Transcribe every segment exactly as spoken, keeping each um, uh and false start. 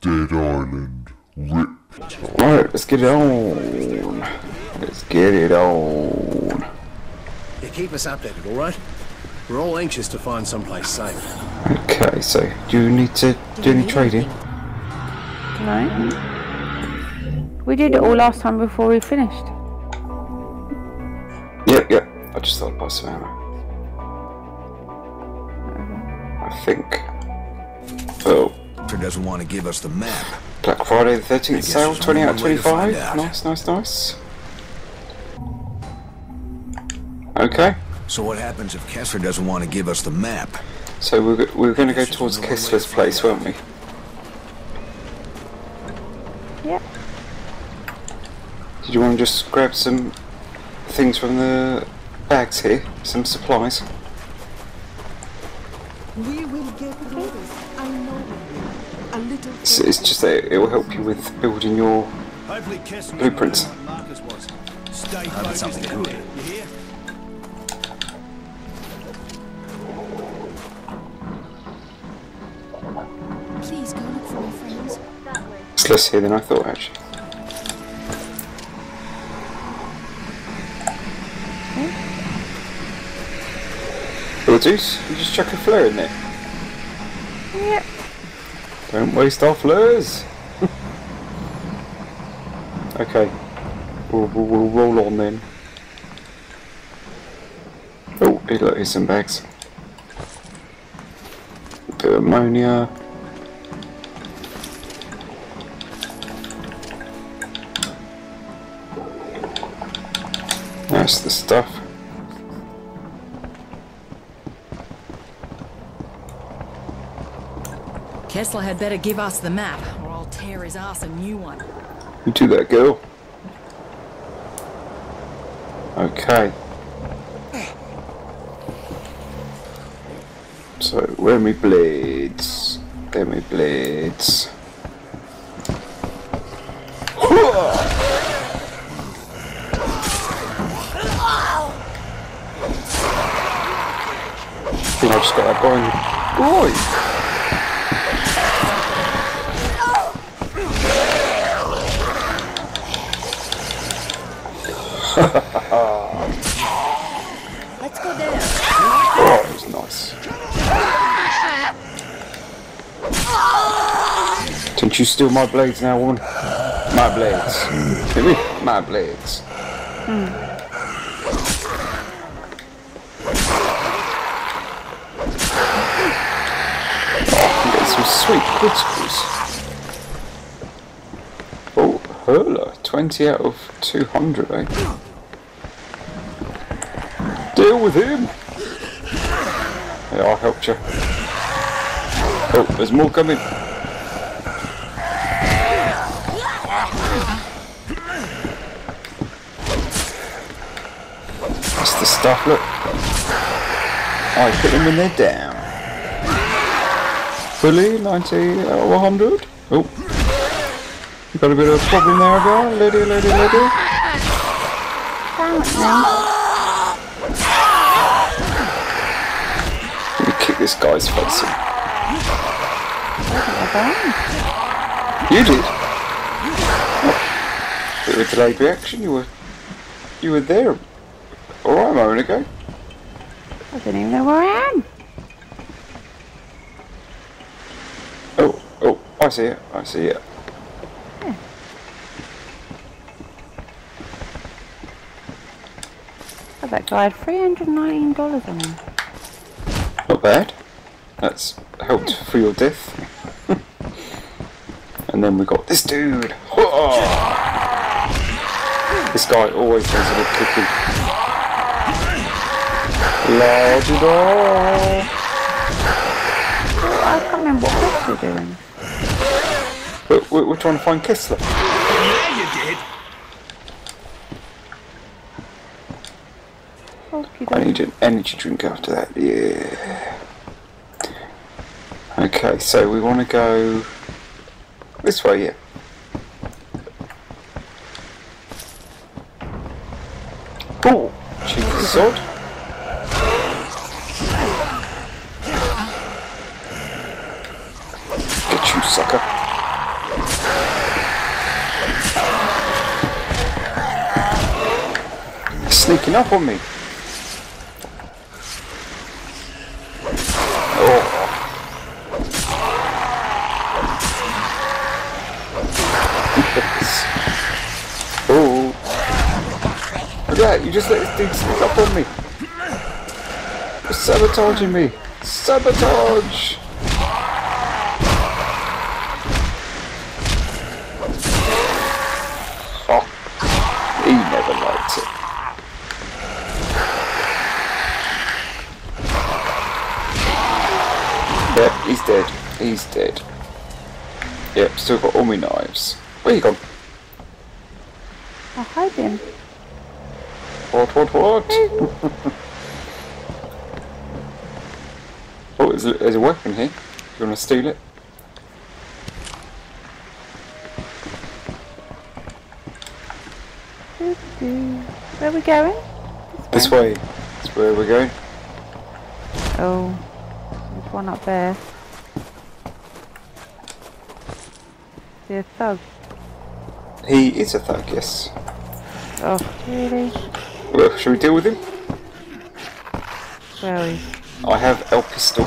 Dead Island Riptide. Alright, let's get it on. Let's get it on. Yeah, keep us updated, alright? We're all anxious to find someplace safe. Okay, so do you need to do any trading? No. We did it all last time before we finished. Yep, yep. I just thought I'd buy some ammo. I think. Oh. Doesn't want to give us the map. Black Friday the thirteenth sale, twenty out of twenty-five. Nice, nice, nice. Okay. So what happens if Kessler doesn't want to give us the map? So we're go we're going to go towards Kessler's place, weren't we? Yep. Did you want to just grab some things from the bags here? Some supplies. We will get orders. I know. It's, it's just that it will help you with building your blueprints. Oh, something good. Please go look for my friends. It's less here than I thought, actually. Hmm? Well, Deuce, you just chuck a flare in there. Yep. Don't waste our flares! Okay, we'll, we'll, we'll roll on then. Oh, here's some bags. A bit of ammonia. That's the stuff. Kessler had better give us the map, or I'll tear his ass a new one. You do that, girl. Okay. So, where are my blades? There are my blades. I think I just got that going. Boy! Let's go there. Oh, that was nice. Don't you steal my blades now, woman? My blades. Hit me. My blades. Mm. Oh, I can get some sweet criticals. Oh, hurler. twenty out of two hundred, eh? Deal with him! Yeah, I helped you. Oh, there's more coming. That's the stuff, look. I hit them when they're down. Fully ninety out of one hundred. Oh. You got a bit of a problem there, girl. Lady, lady, lady. Thanks, this guy's facing. You did. Oh, bit of a delayed reaction. You were, you were there. All right, a moment ago. I don't even know where I am. Oh, oh, I see it. I see it. Yeah. Oh, that guy had three hundred nineteen dollars on him. Not bad. That's helped for your death. And then we got this dude. Oh! This guy always has a bit kicking. La-di-da. I can't remember what we're doing. We're, we're, we're trying to find Kessler. Yeah, you did. I need an energy drink after that, yeah. Okay, so we want to go this way, yeah. Oh, Jesus, odd. Get you, sucker. sneaking up on me. Yeah, you just let this thing sneak up on me. You're sabotaging me. Sabotage! Oh, he never liked it. Yep, yeah, he's dead. He's dead. Yep, yeah, still got all my knives. Where you gone? I'll hide him. What, what, what? Oh, there's a, there's a weapon here. You want to steal it? Where are we going? This way. That's where we're going. Oh, there's one up there. Is he a thug? He is a thug, yes. Oh, really? Well, should we deal with him? Where is he? I have El Pistol.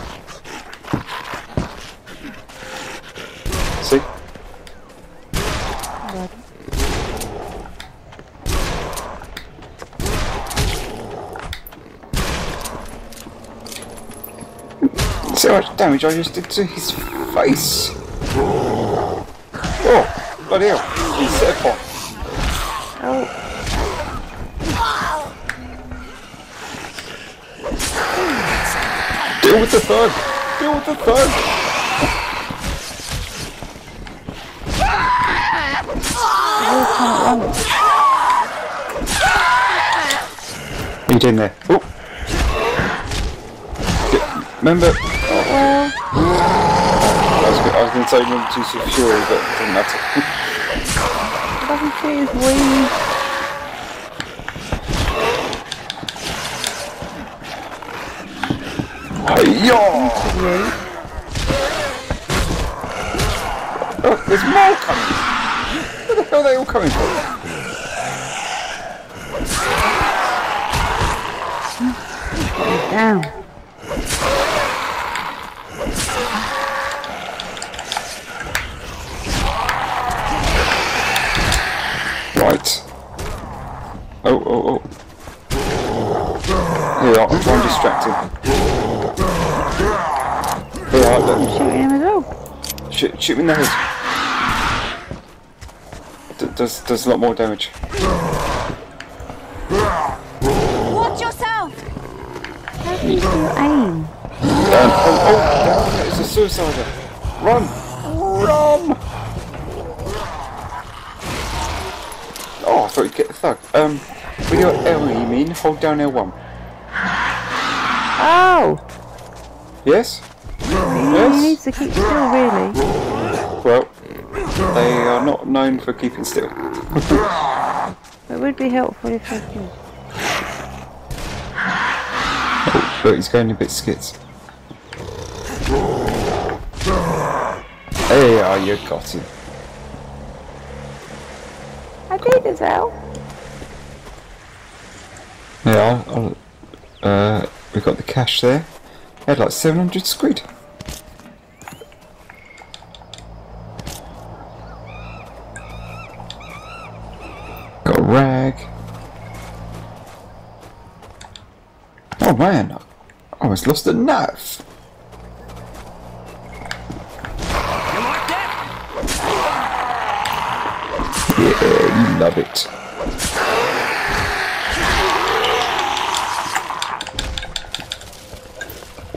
See? Right. See how much damage I just did to his face. Oh, bloody hell. He's set upon. Oh. Deal with the thug! Deal with the thug! What are you doing there? Oh! Get, remember? Oh, well. I was going to say remember to secure, but it doesn't matter. Doesn't see his wings. Yo! Oh, there's more coming! Where the hell are they all coming from? Down. Right. Oh, oh, oh. Here, I'm trying to distract him. Alright, let me shoot him as well. Shoot, shoot him in the head. D does, does a lot more damage. Watch yourself! How do you still aim? Down, oh, oh, down, it's a suicider. Run! Run! Oh, I thought you'd get the thug. Um, with your L, you mean? Hold down L one. Ow! Yes? Yes. He needs to keep still, really. Well, they are not known for keeping still. It would be helpful if they could. Oh, look, he's going a bit skits. Hey, oh, you got him. I did as well. Yeah, I'll, I'll, uh, we've got the cash there. Had like seven hundred squid. Got a rag. Oh man, I almost lost a knife. You like that? Yeah, you love it.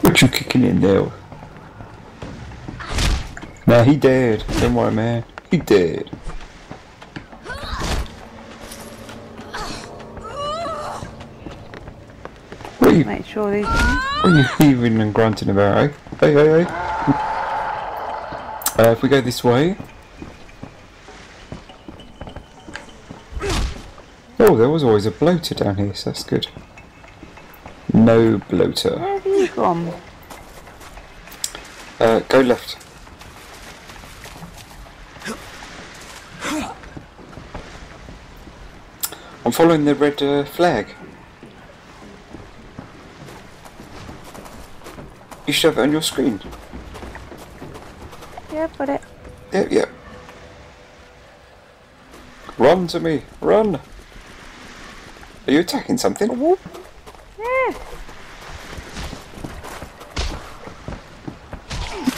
What you kicking in there? Nah, he dead. Don't worry, man. He dead. What are you? Make sure these what are you heaving and grunting about, eh? Hey, hey, hey. Uh, if we go this way. Oh, there was always a bloater down here, so that's good. No bloater. Where have you gone? Uh, go left. I'm following the red uh, flag. You should have it on your screen. Yeah, put it. Yeah, yeah. Run to me, run! Are you attacking something? Yeah.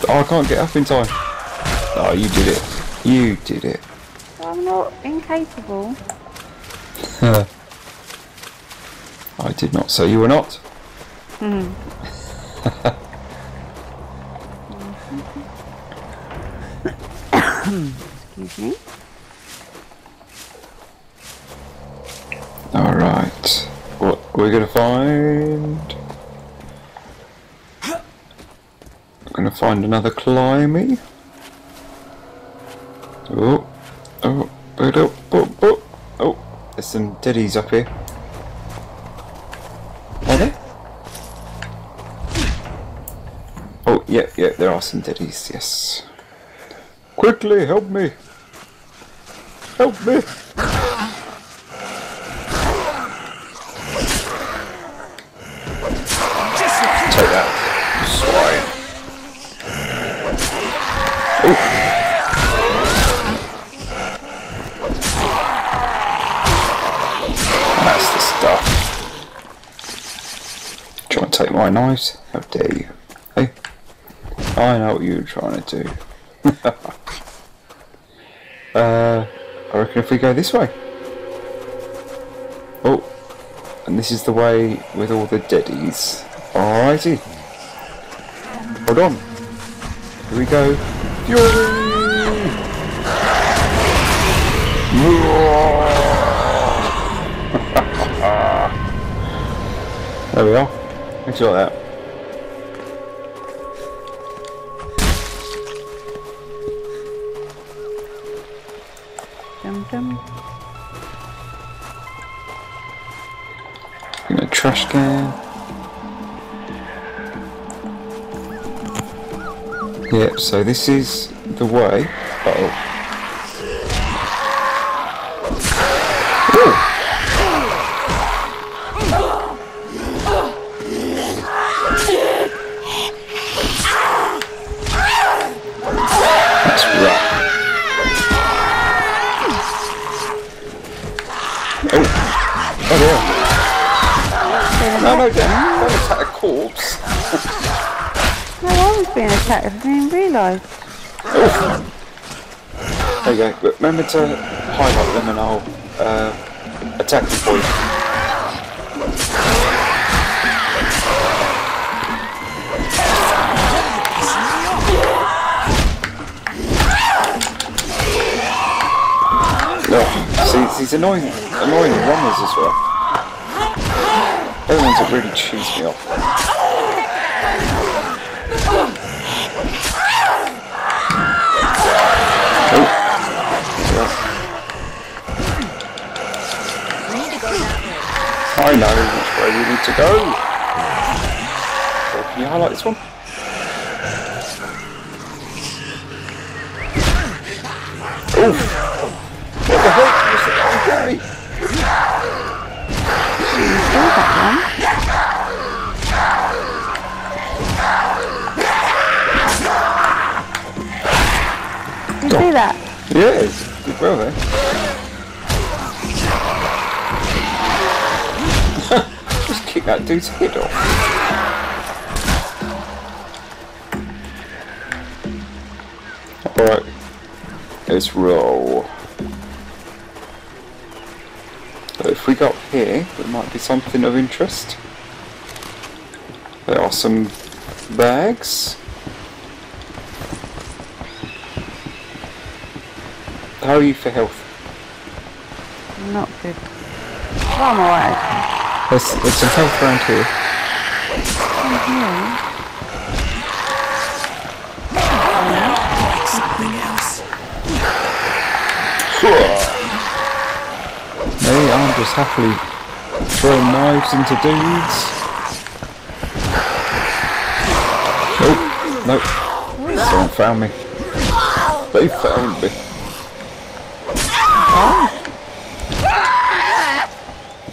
Oh, I can't get up in time. Oh, you did it. You did it. I'm not incapable. I did not say you were not. Hmm. Excuse me. All right. What we're gonna find? I'm gonna find another climby. Oh, oh, oh, oh, oh, oh! Oh, there's some deadies up here. Are there? Oh, yeah, yeah, there are some deadies. Yes. Quickly, help me! Help me! Take that, swine! That's the stuff. Try and take my knives? How dare you? Hey, I know what you're trying to do. uh, I reckon if we go this way. Oh, and this is the way with all the deadies. Alrighty. Hold on. Here we go. There we are. Looks like that. I'm gonna trash can. Yep, so this is the way. Uh oh. That's rough. Oh yeah. No, no, don't attack a corpse. No, I was being attacked, I didn't realise. Oh. There you go, but remember to highlight them and I'll uh, attack them for you. No. See, these annoying, annoying runners as well. Those ones that really cheese me off. Oh. I know which way we need to go. So can you highlight this one? Oof. What the hell? Gary! Did you see that? Yes, good brother. Just kick that dude's head off. Alright, let's roll. So if we go up here, there might be something of interest. There are some bags. How are you for health? Not good. I'm alright. There's, there's some health around here. Mm-hmm. Something else. Sure. Hey, I'm just happily throwing knives into dudes. Nope, nope. Someone found me. They found me. Huh?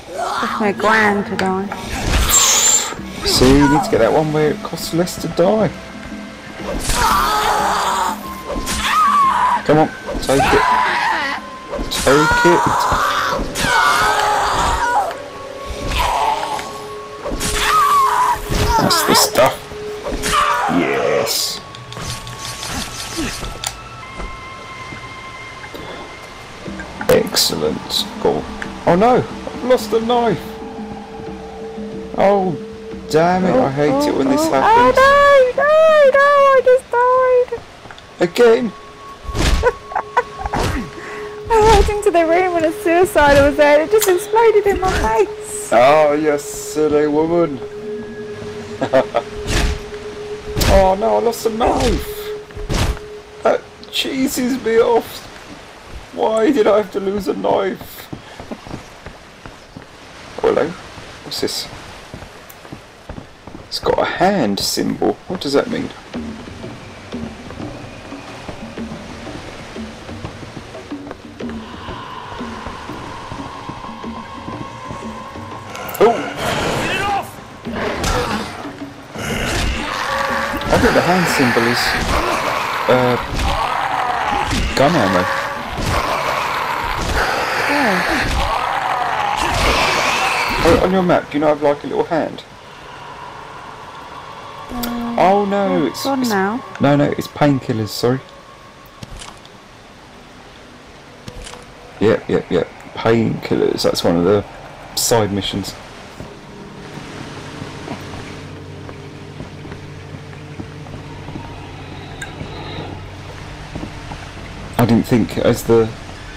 That's my grand to die. See, you need to get that one where it costs less to die. Come on, take it. Take it. That's the stuff. Yes. Excellent. Cool. Oh no, I've lost the knife. Oh, damn it, I hate oh, it when oh, this happens. Oh no, no, no, I just died. Again. I walked into the room when a suicide was there and it just exploded in my face. Oh, you silly woman. Oh no, I lost a knife. That cheeses me off. Why did I have to lose a knife? Hello? What's this? It's got a hand symbol. What does that mean? Oh! Get it off! I think the hand symbol is uh, gun ammo. Oh, on your map, do you know I've like a little hand? Um, oh no, it's, it's gone it's, now. No, no, it's painkillers. Sorry. Yep, yep, yep. Painkillers. That's one of the side missions. I didn't think as the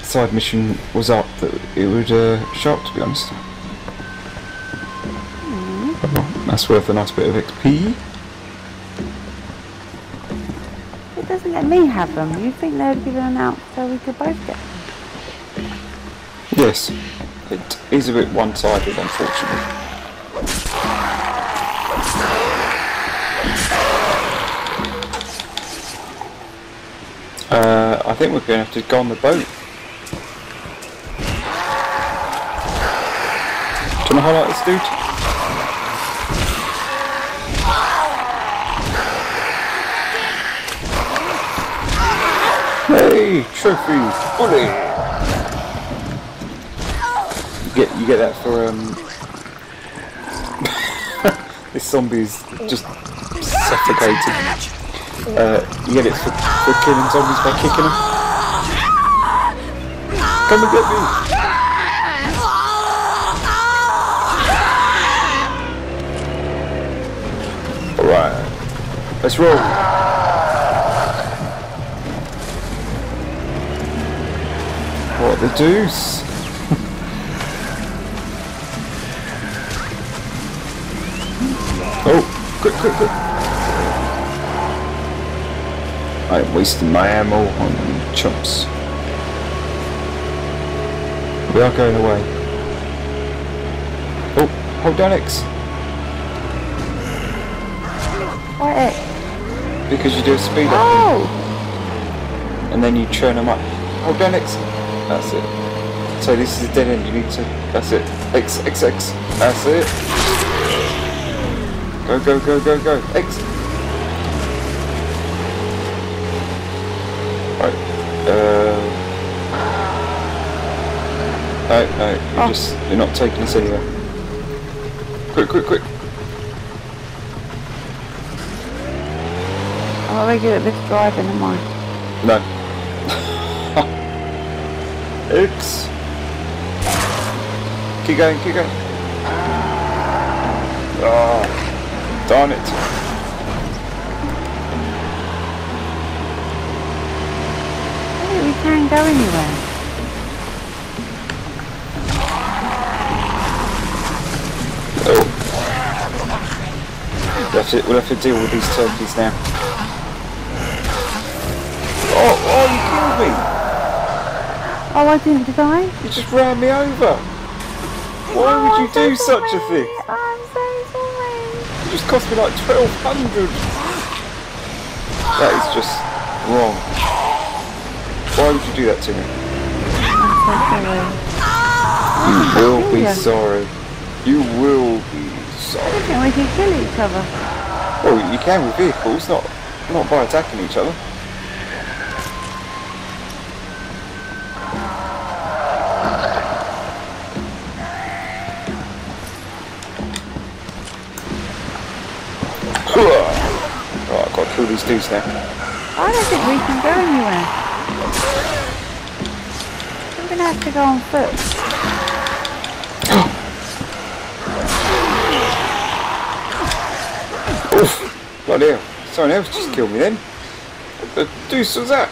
side mission was up that it would uh, show up. To be honest. That's worth a nice bit of X P. It doesn't let me have them. You think they'd give them out so we could both get them? Yes. It is a bit one-sided, unfortunately. Uh, I think we're going to have to go on the boat. Do you want to highlight this dude? Hey, trophy, bully! You get, you get that for, um... this zombie's just suffocated. Uh, you get it for, for killing zombies by kicking them. Come and get me! Alright, let's roll! What the deuce? Oh, quick, quick, quick. I'm wasting my ammo on you chumps. We are going away. Oh, hold down X. Why X? Because you do a speed up. Oh! And then you churn them up. Hold down X. That's it. So this is a dead end, you need to... That's it. X, X, X. That's it. Go, go, go, go, go. X. Right. Uh... No, no. You're oh. just... You're not taking us anywhere. Quick, quick, quick. I'm not very good at this driving, am I? No. X. Keep going, keep going. Oh, darn it. Hey, we can't go anywhere. Oh. We'll have to, we'll have to deal with these turkeys now. Oh, oh, you killed me. Oh, I didn't, did I? You just ran me over. Why oh, would you I'm do so such a thing? I'm so sorry. You just cost me like twelve hundred. That is just wrong. Why would you do that to me? I'm so sorry. You will be sorry. You will be sorry. I think we can kill each other. Well, you can with vehicles, not not by attacking each other. Right, I've got to kill these dudes now. I don't think we can go anywhere. I'm going to have to go on foot. Oof, bloody hell. Someone else just killed me then. What the deuce was that?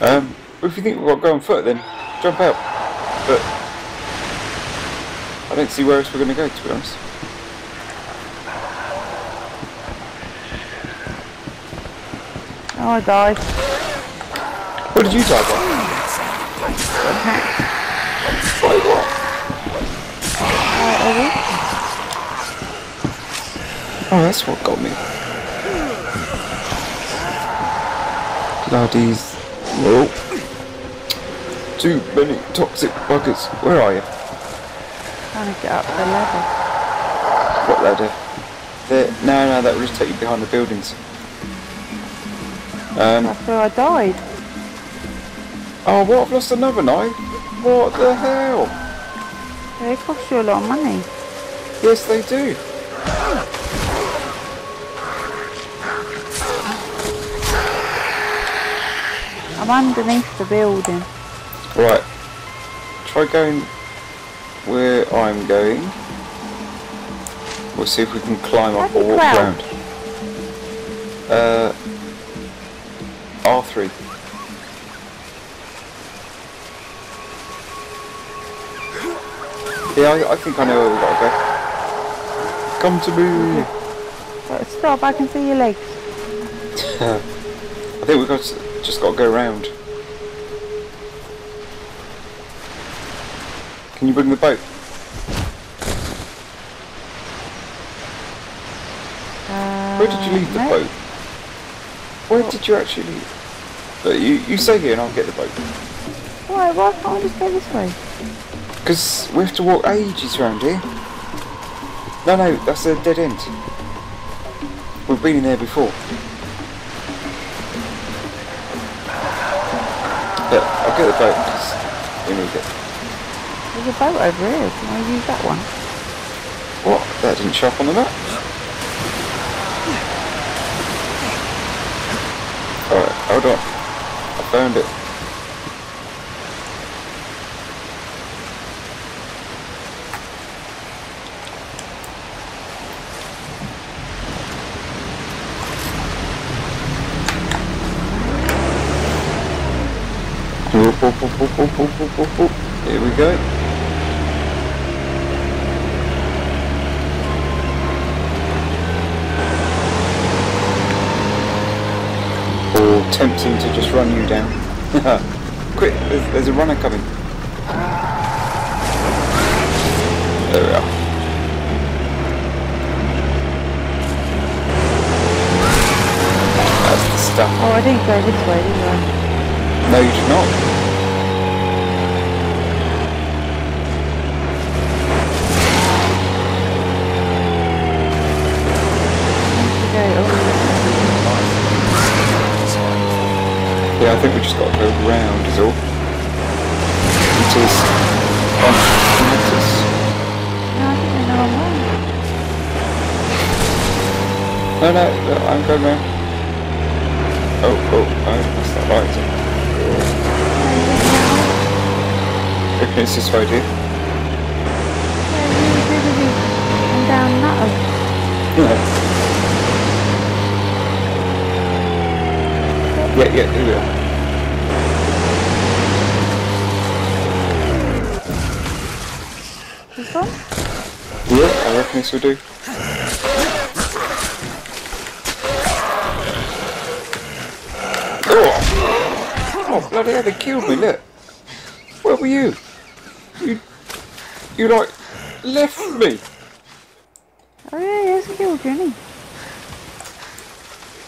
Um, if you think we've got to go on foot then, jump out. But I don't see where else we're going to go, to be honest. Oh, I died. What did you die by? Attack. By what? Uh, oh, that's what got me. Bloody... Oh. Too many toxic buggers. Where are you? Trying to get up the ladder. What ladder? There. No, no, that will just take you behind the buildings. Um, That's where I died. Oh, what? I've lost another knife? What the hell? They cost you a lot of money. Yes, they do. I'm underneath the building. Right. Try going where I'm going. We'll see if we can climb up or walk around. Uh... R three. Yeah, I, I think I know where we've got to go. Come to me! But stop, I can see your legs. I think we've got to, just got to go round. Can you bring the boat? Uh, where did you leave the no? boat? Where did you actually leave? But you, you stay here and I'll get the boat. Why? Why can't I just go this way? Because we have to walk ages round here. No, no, that's a dead end. We've been in there before. But I'll get the boat because we need it. There's a boat over here. Can I use that one? What? That didn't show up on the map. Hold on, I found it. Here we go. Tempting to just run you down. Quick, there's, there's a runner coming. There we are. That's the stuff. Oh, I didn't go this way, did I? No, you did not. Yeah, I think we just got to go round is all. It is on us. No, I think they're on one. No, no, no, I'm going round. Oh, oh, I missed that light. I reckon it's this way, dude. I'm down that way. Yeah. Yeah, yeah, here we are. This one? Yeah, I reckon this will do. Oh, oh bloody hell, they killed me, look. Where were you? You, you like, left me. Oh yeah, he hasn't killed you, hasn't he?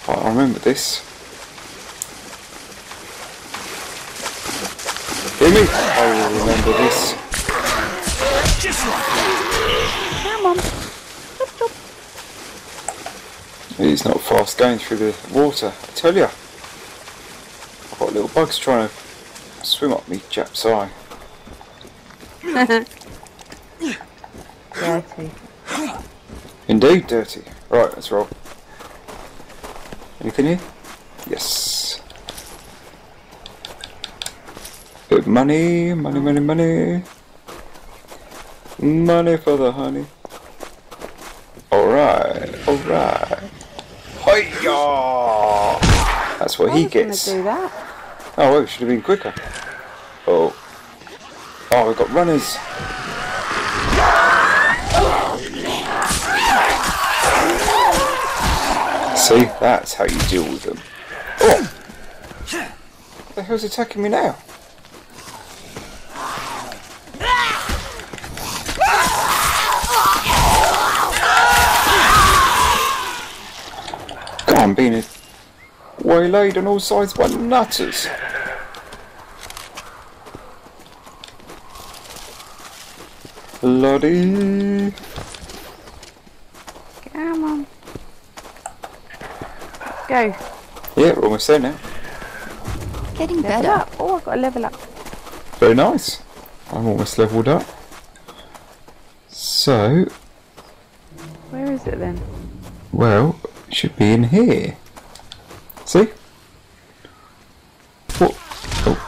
I remember this. I will remember this. this one. Come on. Stop, stop. He's not fast going through the water, I tell ya. I've got little bugs trying to swim up me chap's eye. Dirty. Indeed, dirty. Right, let's roll. Anything here? Yes. Bit of money, money, money, money. Money for the honey. Alright, alright. Hi-ya! That's what I he gets. Do that. Oh, well, it should have been quicker. Oh. Oh, we've got runners. See, that's how you deal with them. Oh! What the hell's attacking me now? God, I'm being waylaid on all sides by nutters. Bloody. Come on. Go. Yeah, we're almost there now. Getting better. Level up. Oh, I've got to level up. Very nice. I'm almost leveled up. So. Where is it then? Well, it should be in here. See? What? Oh.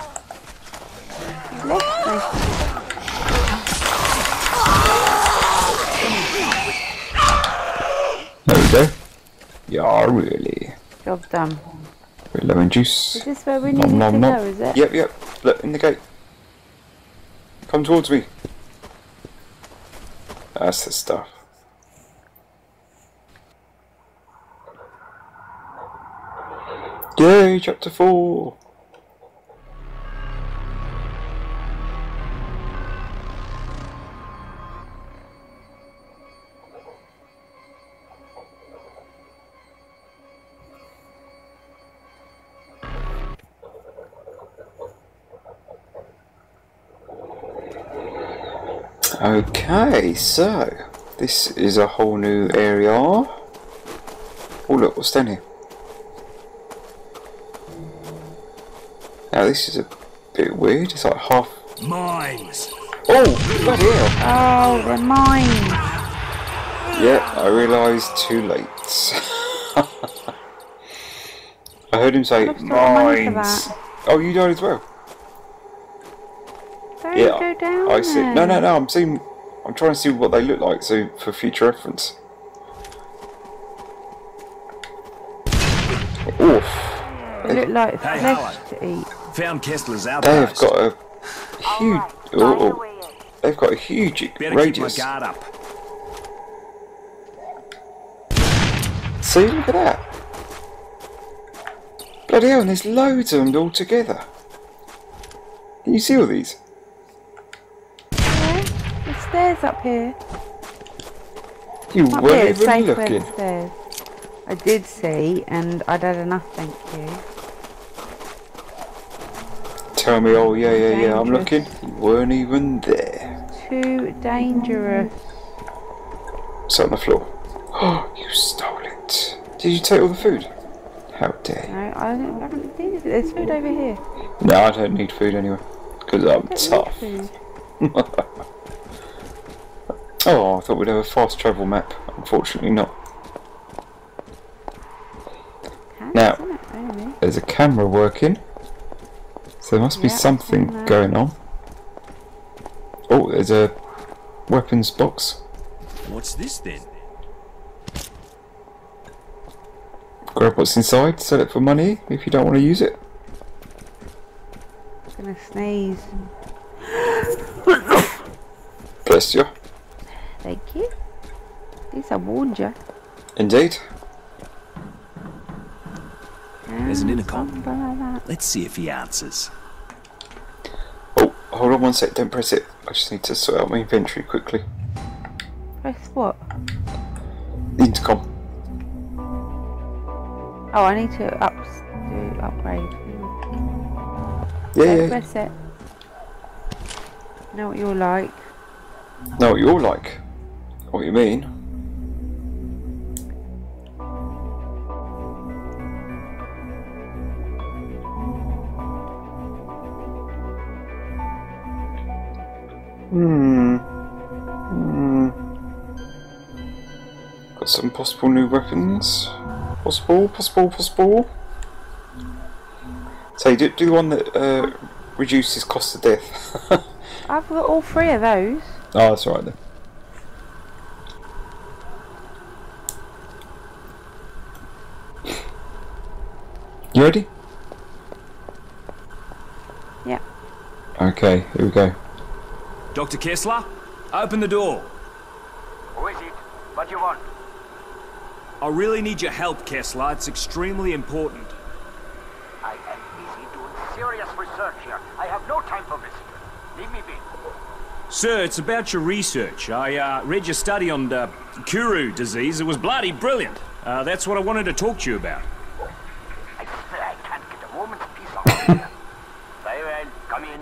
You've left me. There. Yeah, really. Job done. We're low in juice. Is this where we need to nom, go, is it? Yep, yep. Look, in the gate. Come towards me. That's the stuff. Yay, chapter four. Okay, so this is a whole new area. Oh look, what's down here? Now this is a bit weird. It's like half mines. Oh, bloody hell! Oh, the mines. Yeah, I realised too late. I heard him say mines. Oh, you died as well. Yeah, go down I see. No, no, no. I'm seeing. I'm trying to see what they look like, so for future reference. Oof. They look like flesh to eat. Found Kessler's out. They have got a huge. Oh, oh, they've got a huge Better radius. Keep my guard up. See, look at that. Bloody hell! And there's loads of them all together. Can you see all these? Stairs up here. You up weren't here, even safe looking. Stairs. I did see, and I'd had enough, thank you. Tell me, oh yeah, yeah, yeah, I'm looking. You weren't even there. Too dangerous. It's on the floor. Oh, you stole it. Did you take all the food? How dare you? No, I, I haven't seen it. There's food over here. No, I don't need food anyway, because I'm tough. Oh, I thought we'd have a fast travel map. Unfortunately not. Hands now, it, really. There's a camera working. So there must be yep, something going on. Oh, there's a weapons box. What's this then? Grab what's inside, sell it for money if you don't want to use it. I'm gonna sneeze. Bless you. Thank you. At least I warned you. Indeed. And there's an intercom. Like let's see if he answers. Oh, hold on one sec. Don't press it. I just need to sort out my inventory quickly. Press what? The intercom. Oh, I need to up do upgrade. Yeah. Don't press it. You know what you're like. Know what you're like. What you mean? Hmm. Hmm. Got some possible new weapons. Possible, possible, possible. So do, do the one that uh, reduces cost of death. I've got all three of those. Oh, that's all right then. You ready? Yeah. Okay, here we go. Doctor Kessler, open the door. Who is it? What do you want? I really need your help, Kessler. It's extremely important. I am busy doing serious research here. I have no time for this. Leave me be. Sir, it's about your research. I uh, read your study on the Kuru disease. It was bloody brilliant. Uh, that's what I wanted to talk to you about. I swear I can't get a moment's peace off here. Very well, come in.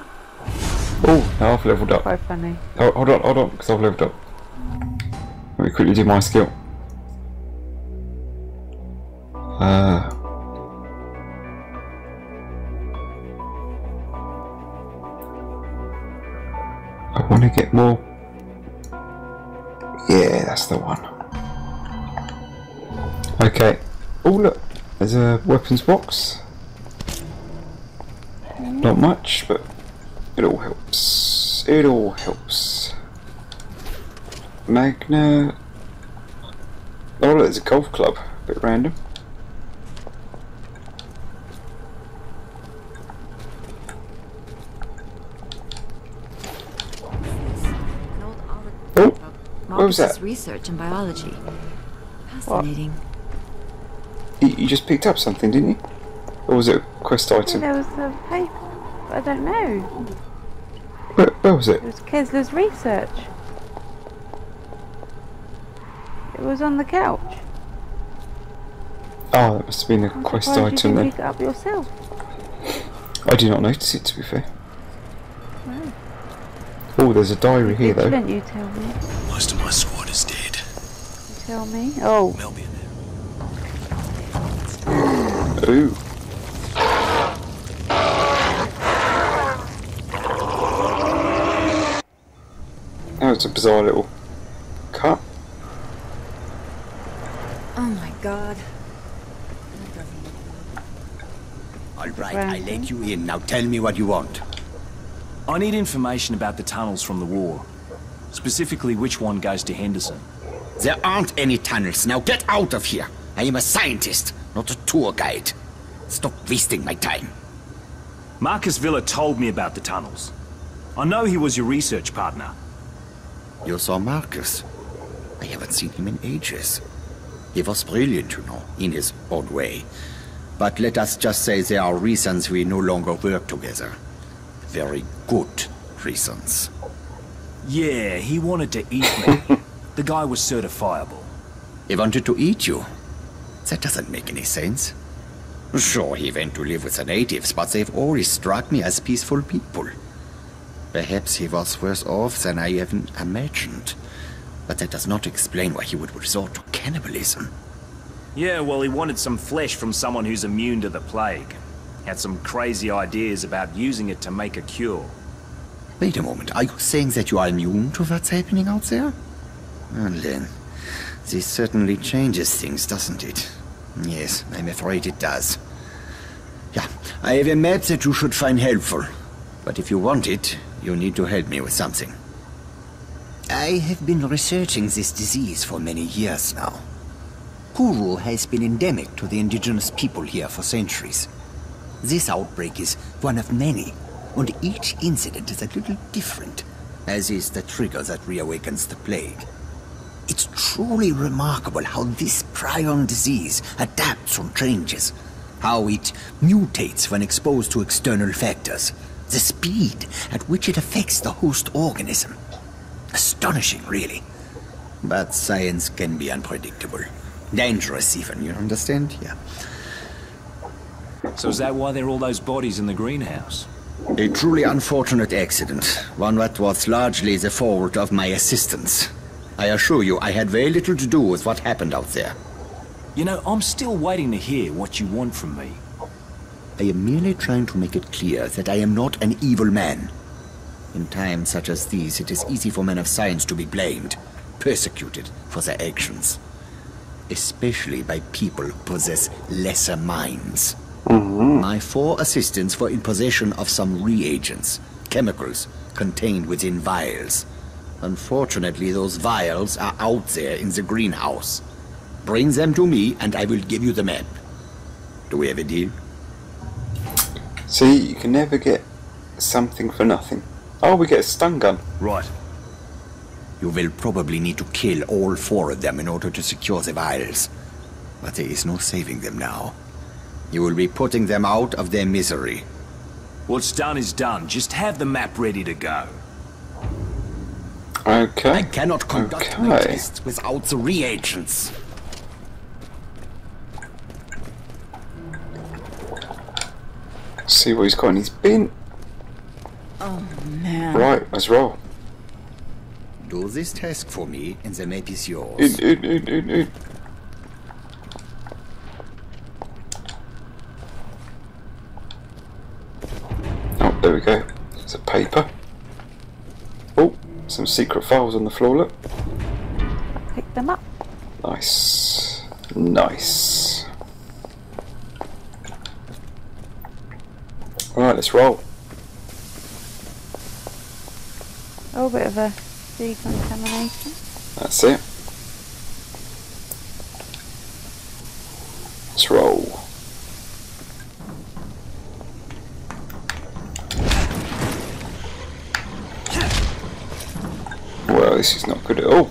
Oh, now I've leveled up. Quite funny. Oh, hold on, hold on, because I've leveled up. Let me quickly do my skill. Ah. Uh, I want to get more. Yeah, that's the one. Okay. Oh look, there's a weapons box. Not much, but it all helps. It all helps. Magna. Oh look, there's a golf club. A bit random. Oh, what was that? Research in biology. Fascinating. What? You, you just picked up something, didn't you? Or was it a quest item? There was a paper. I don't know. Where, where was it? It was Kessler's research. It was on the couch. Oh, that must have been a I'm quest item you didn't then. You pick it up yourself. I did not notice it, to be fair. Oh, there's a diary here though. Didn't you tell me? Most of my squad is dead. You tell me? Oh. Ooh. That was a bizarre little cut. Oh my god. Alright, I let you in. Now tell me what you want. I need information about the tunnels from the war. Specifically, which one goes to Henderson. There aren't any tunnels. Now get out of here. I am a scientist, not a tour guide. Stop wasting my time. Marcus Villa told me about the tunnels. I know he was your research partner. You saw Marcus? I haven't seen him in ages. He was brilliant, you know, in his odd way. But let us just say there are reasons we no longer work together. Very good reasons. Yeah, he wanted to eat me. The guy was certifiable. He wanted to eat you? That doesn't make any sense. Sure, he went to live with the natives, but they've always struck me as peaceful people. Perhaps he was worse off than I even imagined. But that does not explain why he would resort to cannibalism. Yeah, well, he wanted some flesh from someone who's immune to the plague. Had some crazy ideas about using it to make a cure. Wait a moment, are you saying that you are immune to what's happening out there? And then, this certainly changes things, doesn't it? Yes, I'm afraid it does. Yeah, I have a map that you should find helpful. But if you want it, you need to help me with something. I have been researching this disease for many years now. Kuru has been endemic to the indigenous people here for centuries. This outbreak is one of many, and each incident is a little different, as is the trigger that reawakens the plague. It's truly remarkable how this prion disease adapts and changes, how it mutates when exposed to external factors, the speed at which it affects the host organism. Astonishing, really. But science can be unpredictable. Dangerous even, you understand? Yeah. So is that why there are all those bodies in the greenhouse? A truly unfortunate accident, one that was largely the fault of my assistance. I assure you, I had very little to do with what happened out there. You know, I'm still waiting to hear what you want from me. I am merely trying to make it clear that I am not an evil man. In times such as these, it is easy for men of science to be blamed, persecuted for their actions. Especially by people who possess lesser minds. Mm-hmm. My four assistants were in possession of some reagents, chemicals contained within vials. Unfortunately, those vials are out there in the greenhouse. Bring them to me and I will give you the map. Do we have a deal? See, you can never get something for nothing. Oh, we get a stun gun. Right. You will probably need to kill all four of them in order to secure the vials. But there is no saving them now. You will be putting them out of their misery. What's done is done. Just have the map ready to go. Okay. I cannot conduct okay. my tests without the reagents. Let's see what he's got in his bin. Oh, man. Right, let's roll. Do this task for me, and the map is yours. In, in, in, in, in. Oh, there we go. It's a paper. Oh, some secret files on the floor, look. Pick them up. Nice. Nice. Alright, let's roll. Oh, bit of a... decontamination. That's it. Let's roll. Well, this is not good at all.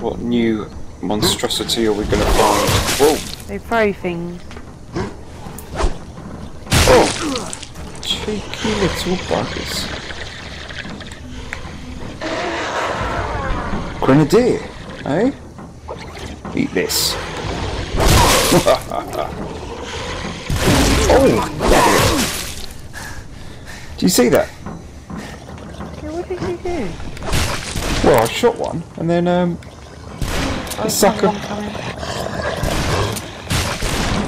What new monstrosity are we going to find? Whoa! They throw things. Oh! Cheeky little buggers. Grenadier, eh? Eat this. Oh! Do you see that? Yeah, what did you do? Well, I shot one, and then um, the sucker.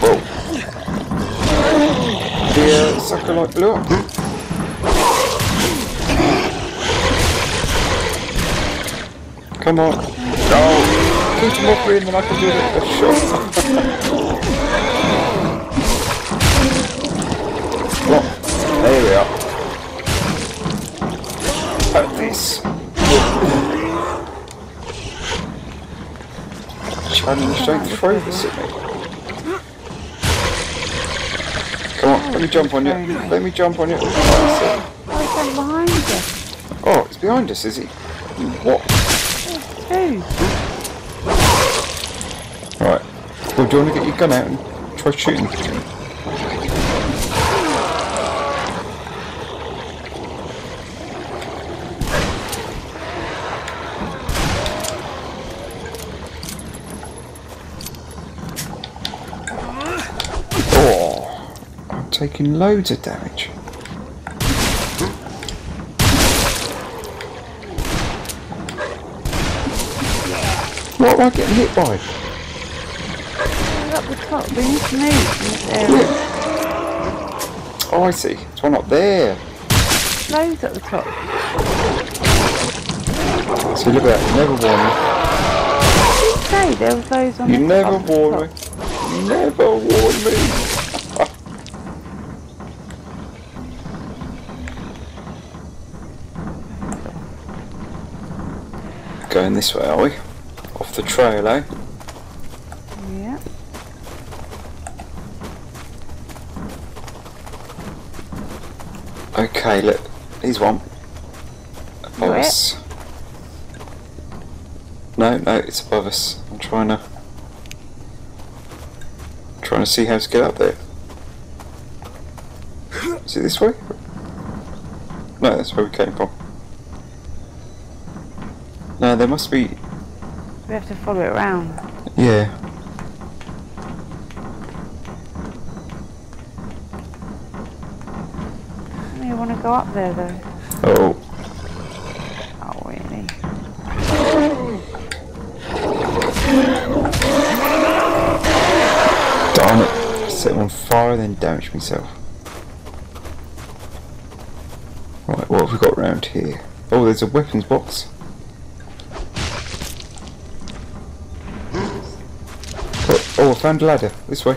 Whoa! The uh, sucker like look. Come on. No. Keep them off me and then I can do a shot. Oh, there we are. At this. Challenge, don't throw this at me. Come on, let me jump on you. Let me jump on you. Oh, it's behind us, is it? What? Hey. Right. Well, do you want to get your gun out and try shooting? Oh, I'm taking loads of damage. What am I getting hit by? Up the top, we need to move in this area. Yeah. Oh, I see. There's one up there. Loads at the top. See, look at that. You never warned me. Did you say there was those on you the never top? Warned me. You never warned me. Never warned me. Going this way, are we? Off the trail, eh? Yeah. Okay, look. Here's one. Above us. No, no, it's above us. I'm trying to... I'm trying to see how to get up there. Is it this way? No, that's where we came from. No, there must be... We have to follow it around. Yeah. I want to go up there though. Oh. Oh, really? Darn it. Set on fire, then damage myself. Right, what have we got round here? Oh, there's a weapons box. Oh, I found a ladder. This way.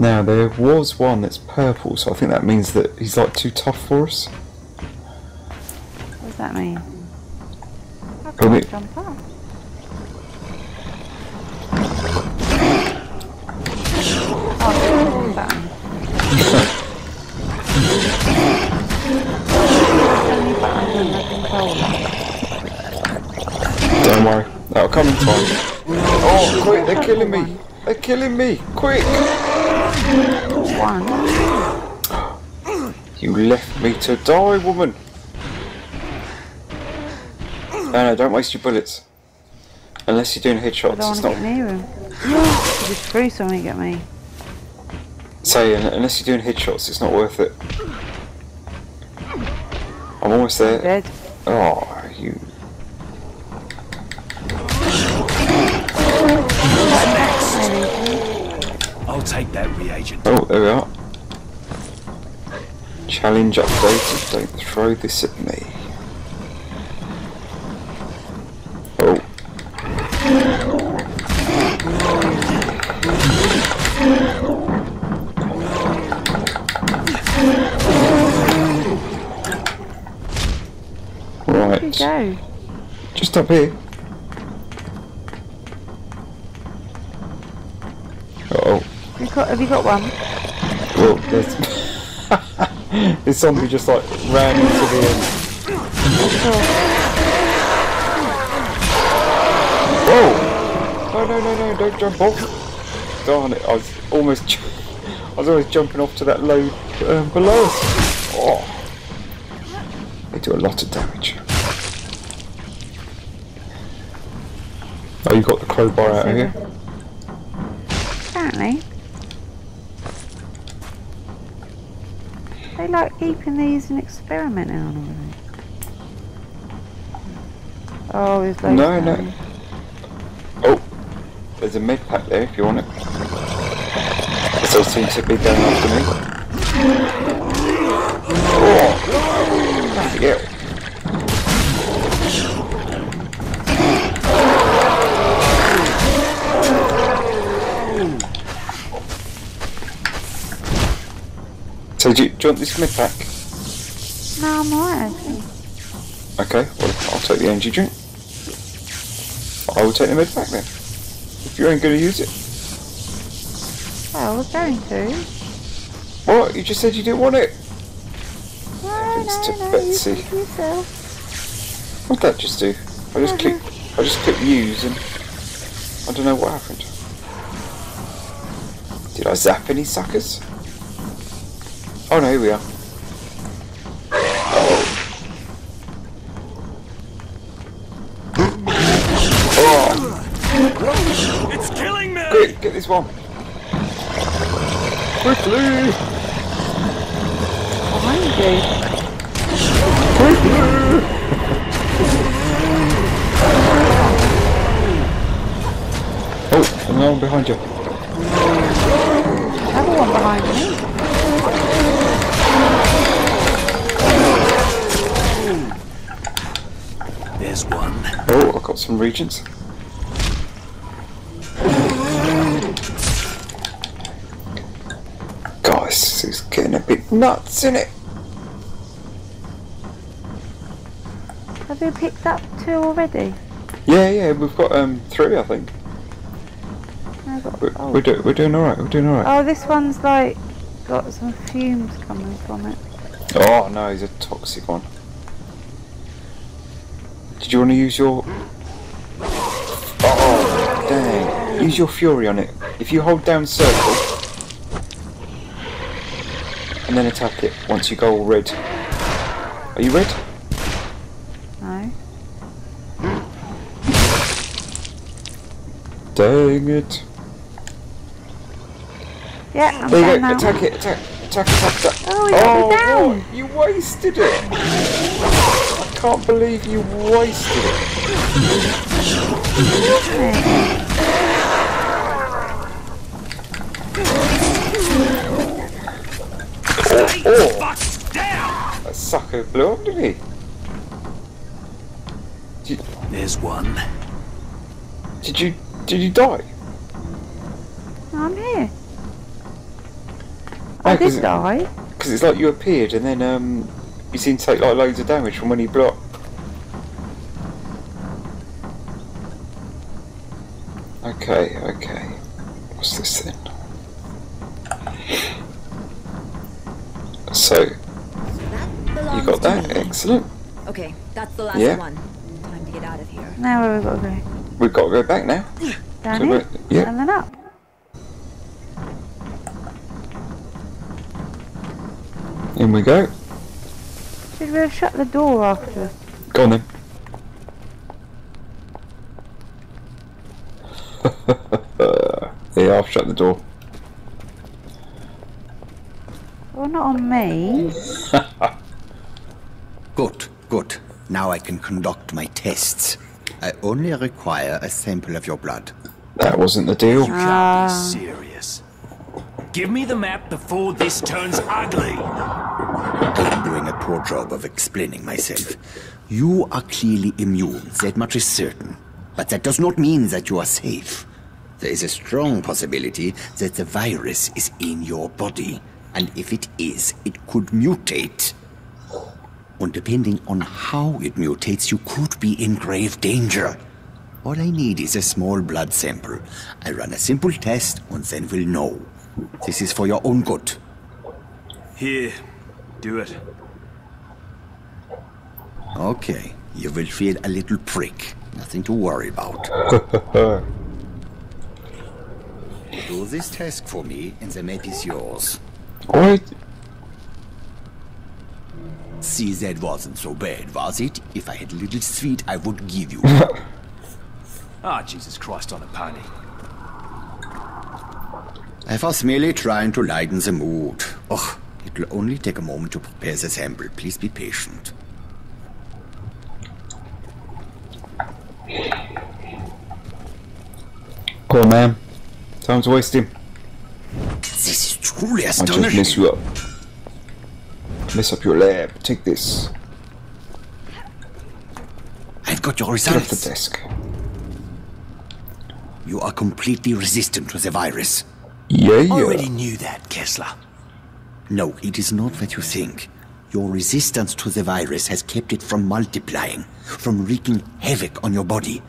Now, there was one that's purple, so I think that means that he's like too tough for us. What does that mean? I can't we... jump up. Oh, button. Don't worry, that'll come in time. Oh, quick, they're killing me! They're killing me! Quick! One. You left me to die, woman! No, no, don't waste your bullets. Unless you're doing headshots, I don't it's not. Get near him. You just threw something at me. Say, unless you're doing headshots, it's not worth it. I'm almost there. Dead. Oh, you. I'll take that reagent. Oh, there we are. Challenge updated. Don't throw this at me. Go. Just up here. Uh oh. You got, have you got one? Oh, there's this zombie just like ran into the end. Whoa! No, no, no, no! Don't jump off! Darn it! I was almost, I was always jumping off to that low um, below us. Oh! They do a lot of damage. Oh, you got the crowbar out of here? Apparently. They like keeping these and experimenting on all of it. Oh, there's loads. No, no. There. Oh, there's a med pack there if you want it. This all seems to be going after me. Oh, yeah. So do you, do you want this mid pack? No, I'm alright, I think. Okay, well I'll take the energy drink. I will take the mid pack then. If you ain't gonna use it. Well, I was going to. What? You just said you didn't want it. No, it's no, to no, Betsy. You can yourself. What'd that just do? I just click. I just click use and I don't know what happened. Did I zap any suckers? Oh no, here we are. Oh. It's killing me! Quick, get this one. Quickly! Behind you. Quickly! Oh, another one behind you. Another one behind me. One. Oh, I've got some regents. Guys, it's getting a bit nuts, isn't it? Have you picked up two already? Yeah, yeah, we've got um three, I think. I got, we're, oh. we're, do, we're doing all right. We're doing all right. Oh, this one's like got some fumes coming from it. Oh no, he's a toxic one. Did you want to use your... Oh, dang. Use your fury on it. If you hold down circle and then attack it once you go all red. Are you red? No. Dang it. Yeah, I'm there down now. Attack it, attack, attack, attack, attack. Oh, you oh, got me down! What? You wasted it! I can't believe you wasted it! Oh, oh! That sucker blew up, didn't he? Did, There's one. Did you did you die? I'm here. I did it, die. Because it's like you appeared and then um you seemed to take like loads of damage from when he blew up. Okay, okay. What's this then? So you got that? Excellent. Okay, that's the last yeah. one. Time to get out of here. Now where we've got to go. We've got to go back now. Down so here? Yeah. And then up. In we go. Should we have shut the door after? Go on then. Yeah, I'll shut the door. Well, not on me. Good, good. Now I can conduct my tests. I only require a sample of your blood. That wasn't the deal. You can't be serious. Give me the map before this turns ugly. I'm doing a poor job of explaining myself. You are clearly immune, that much is certain. But that does not mean that you are safe. There is a strong possibility that the virus is in your body. And if it is, it could mutate. And depending on how it mutates, you could be in grave danger. All I need is a small blood sample. I run a simple test and then we'll know. This is for your own good. Here, do it. Okay, you will feel a little prick. Nothing to worry about. Do this task for me and the map is yours. All right. See, that wasn't so bad, was it? If I had a little sweet, I would give you. Ah, oh, Jesus Christ on a pony. I was merely trying to lighten the mood. Oh, it will only take a moment to prepare the sample. Please be patient. Cool, man. Time to waste him. This is truly astonishing. I just mess you up. Mess up your lab. Take this. I've got your results. Get off the desk. You are completely resistant to the virus. Yeah, yeah. I already knew that, Kessler. No, it is not what you think. Your resistance to the virus has kept it from multiplying, from wreaking havoc on your body.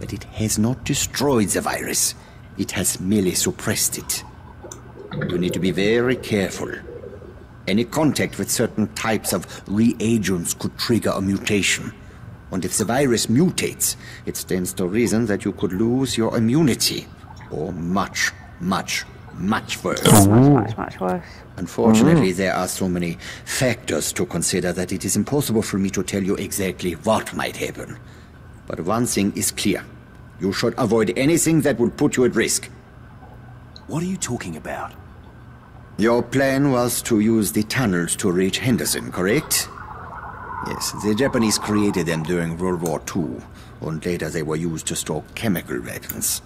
But it has not destroyed the virus. It has merely suppressed it. You need to be very careful. Any contact with certain types of reagents could trigger a mutation. And if the virus mutates, it stands to reason that you could lose your immunity. Or much, much, much worse. Much, much, much worse. Unfortunately, mm. there are so many factors to consider that it is impossible for me to tell you exactly what might happen. But one thing is clear. You should avoid anything that would put you at risk. What are you talking about? Your plan was to use the tunnels to reach Henderson, correct? Yes, the Japanese created them during World War Two, and later they were used to store chemical weapons.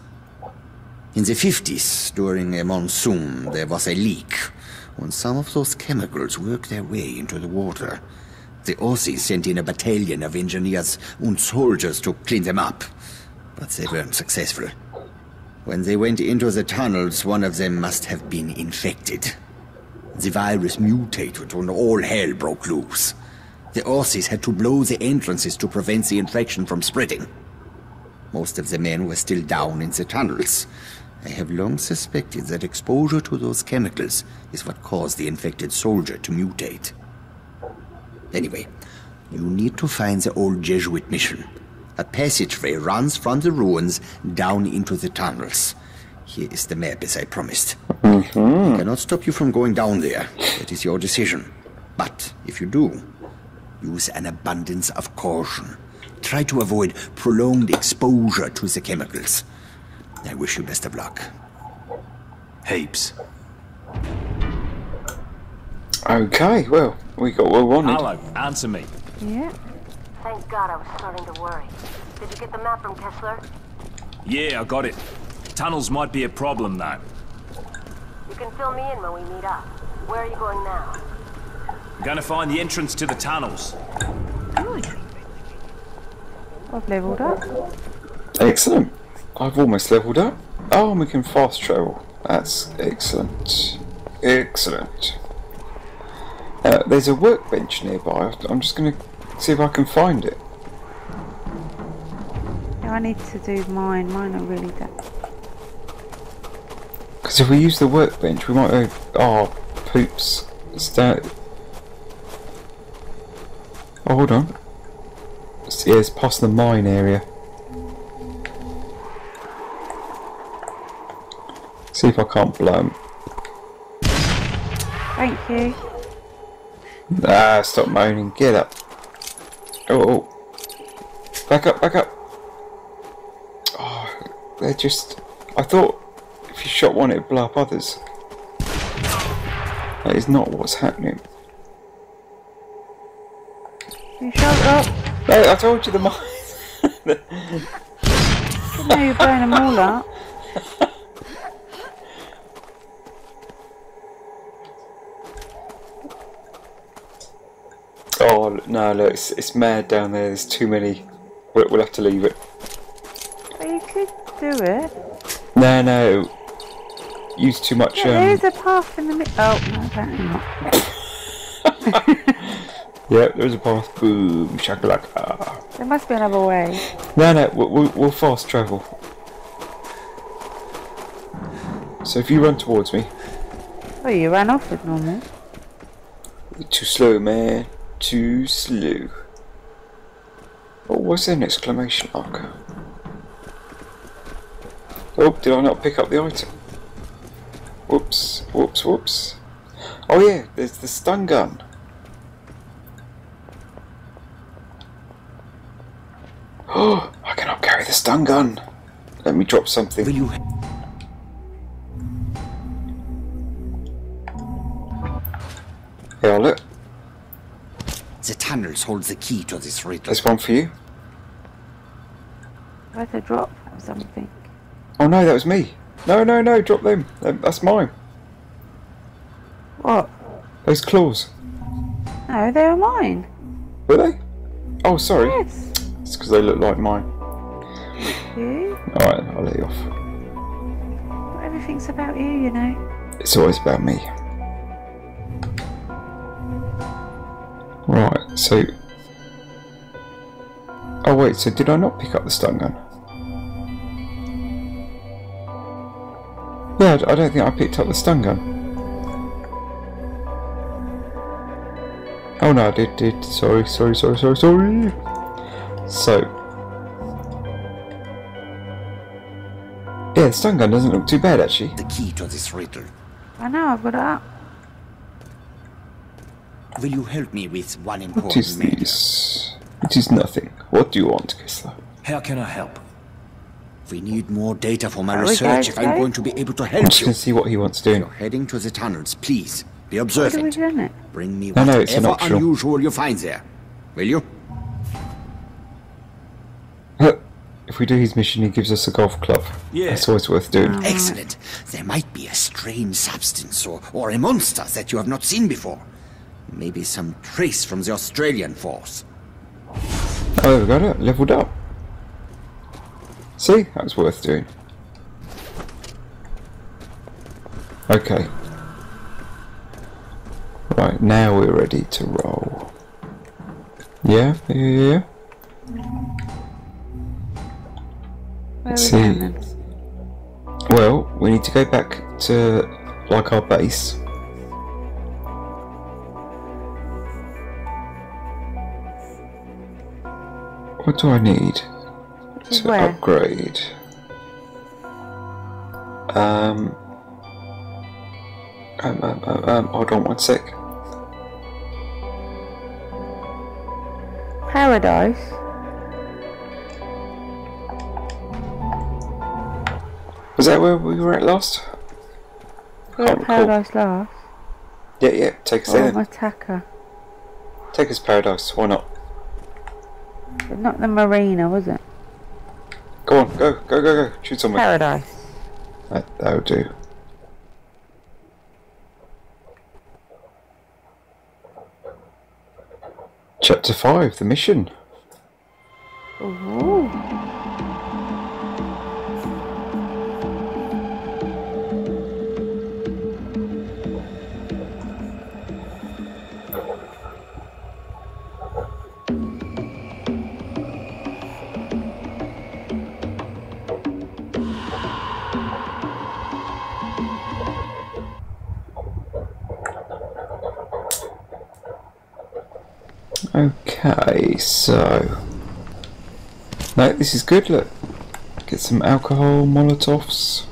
In the fifties, during a monsoon, there was a leak, and some of those chemicals worked their way into the water. The Aussies sent in a battalion of engineers and soldiers to clean them up, but they weren't successful. When they went into the tunnels, one of them must have been infected. The virus mutated and all hell broke loose. The Aussies had to blow the entrances to prevent the infection from spreading. Most of the men were still down in the tunnels. I have long suspected that exposure to those chemicals is what caused the infected soldier to mutate. Anyway, you need to find the old Jesuit mission. A passageway runs from the ruins down into the tunnels. Here is the map, as I promised. Mm-hmm. I cannot stop you from going down there. That is your decision. But if you do, use an abundance of caution. Try to avoid prolonged exposure to the chemicals. I wish you best of luck. Heaps. Okay, well, we got what we wanted. Hello, answer me. Yeah. Thank God, I was starting to worry. Did you get the map from Kessler? Yeah, I got it. Tunnels might be a problem, though. You can fill me in when we meet up. Where are you going now? I'm going to find the entrance to the tunnels. Good. I've leveled up. Excellent. I've almost leveled up. Oh, and we can fast travel. That's excellent. Excellent. Uh, there's a workbench nearby. I'm just going to see if I can find it. Yeah, I need to do mine. Mine are really dead. Because if we use the workbench, we might go. Oh, poops. Start. Oh, hold on. It's, yeah, it's past the mine area. See if I can't blow him. Thank you. Ah, stop moaning. Get up. Oh, oh. Back up, back up. Oh, they're just... I thought if you shot one, it would blow up others. That is not what's happening. You shot up. No, I told you the mine. I didn't know you were blowing them all up. Oh no! Look, it's, it's mad down there. There's too many. We'll, we'll have to leave it. Well, you could do it. No, no. Use too much. Yeah, um... There's a path in the middle. Oh no, apparently not. Yeah, there's a path. Boom, shakalaka. There must be another way. No, no. We'll, we'll, we'll fast travel. So if you run towards me. Well, you ran off with normal. Too slow, man. Too slow. Oh, what's an exclamation mark? Oh, did I not pick up the item? Whoops, whoops, whoops. Oh yeah, there's the stun gun. Oh, I cannot carry the stun gun. Let me drop something. Will you yeah, look. The tunnels hold the key to this riddle. There's one for you. I had to drop something. Oh no, that was me. No, no, no, drop them. That's mine. What? Those claws. No, they were mine. Were they? Oh, sorry. Yes. It's because they look like mine. Thank you. Alright, I'll let you off. Not everything's about you, you know. It's always about me. Right, so... Oh wait, so did I not pick up the stun gun? Yeah, I don't think I picked up the stun gun. Oh no, I did, did. Sorry, sorry, sorry, sorry, sorry. So... Yeah, the stun gun doesn't look too bad actually. The key to this riddle. I know, I've got it up. Will you help me with one important matter? What is this? It is nothing. What do you want, Kessler? How can I help? We need more data for my Are research if I'm going to be able to help you. I'm just going to see what he wants doing. You're heading to the tunnels, please. Be observant. It? Bring me no, whatever no, it's an optional. Unusual you find there. Will you? Look, if we do his mission, he gives us a golf club. Yeah. That's always worth doing. Oh. Excellent. There might be a strange substance or, or a monster that you have not seen before. Maybe some trace from the Australian force. Oh, we got it. Leveled up. See? That was worth doing. Okay. Right, now we're ready to roll. Yeah? Yeah, yeah, yeah. Let's see. Going, well, we need to go back to, like, our base. What do I need to Where? upgrade? Um, um, um, um, hold on one sec. Paradise. Was that where we were at last? We were at Paradise last. Yeah, yeah, take us in. Attacker. Take us Paradise, why not? But not the marina, was it? Go on, go, go, go, go. Shoot someone. Paradise. That, that'll do. Chapter five, the mission. Ooh. Okay, so no, this is good. Look, get some alcohol, Molotovs.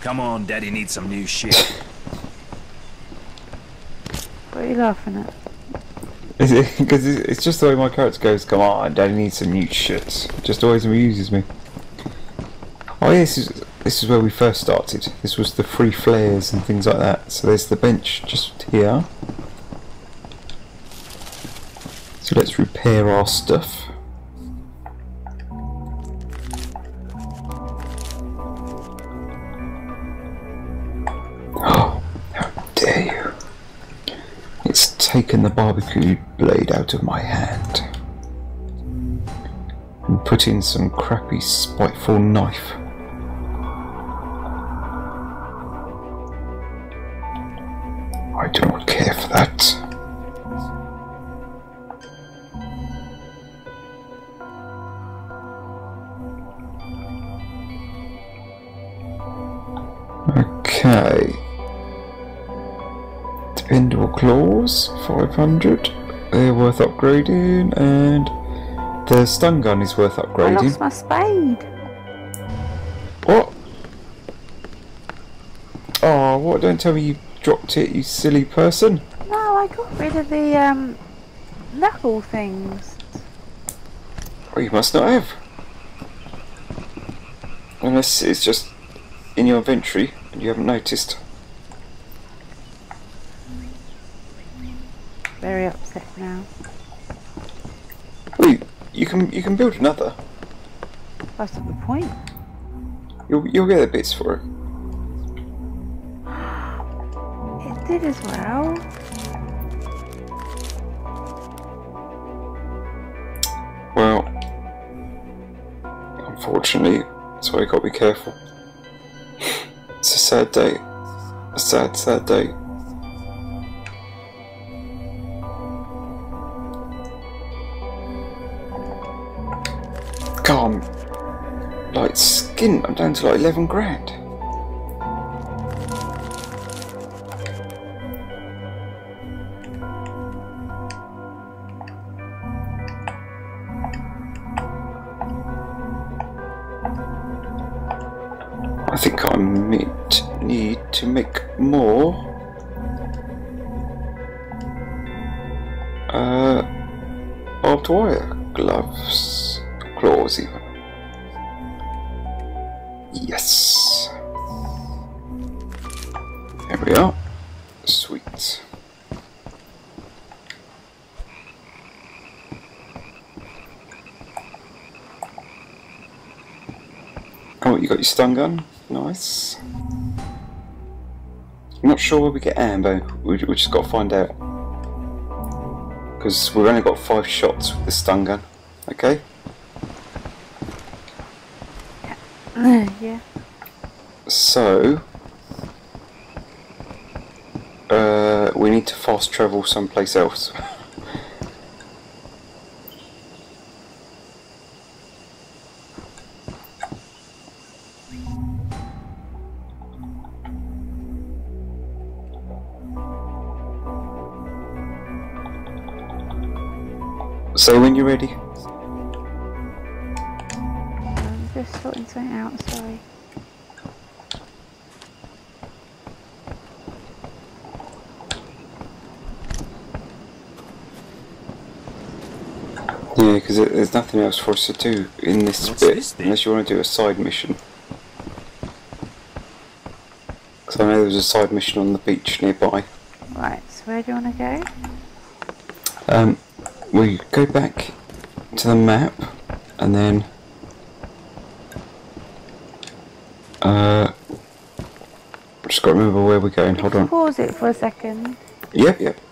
Come on, Daddy needs some new shit. What are you laughing at? Is it because it's just the way my character goes? Come on, Daddy needs some new shit. Just always amuses me. Oh, yeah, this is this is where we first started. This was the free flares and things like that. So there's the bench just here. Let's repair our stuff. Oh, how dare you! It's taken the barbecue blade out of my hand and put in some crappy, spiteful knife. I do not care for that. Okay. Dependable claws, five hundred. They're worth upgrading, and the stun gun is worth upgrading. I lost my spade. What? Oh, what? Don't tell me you dropped it, you silly person. No, I got rid of the um, knuckle things. Oh, you must not have. Unless it's just in your inventory. You haven't noticed. Very upset now. Wait, you can you can build another. That's not the point. You'll you'll get the bits for it. It did as well. Well, unfortunately, that's why you got to be careful. It's a sad day. A sad, sad day. Come on. Like skin, I'm down to like eleven grand. I think I might need to make more. Uh, barbed wire, gloves, claws even. Yes. There we are. Sweet. Oh, you got your stun gun? Nice. I'm not sure where we get ammo. We, we just got to find out. Because we've only got five shots with the stun gun. Okay? Yeah. So, uh, we need to fast travel someplace else. So when you're ready. I'm just sorting something out, sorry. Yeah, because there's nothing else for us to do in this What's bit, this unless you want to do a side mission. Because I know there was a side mission on the beach nearby. Right, so where do you want to go? Um, we go back to the map and then uh, just got to remember where we're going. Hold on. Pause it for a second. Yep, yep.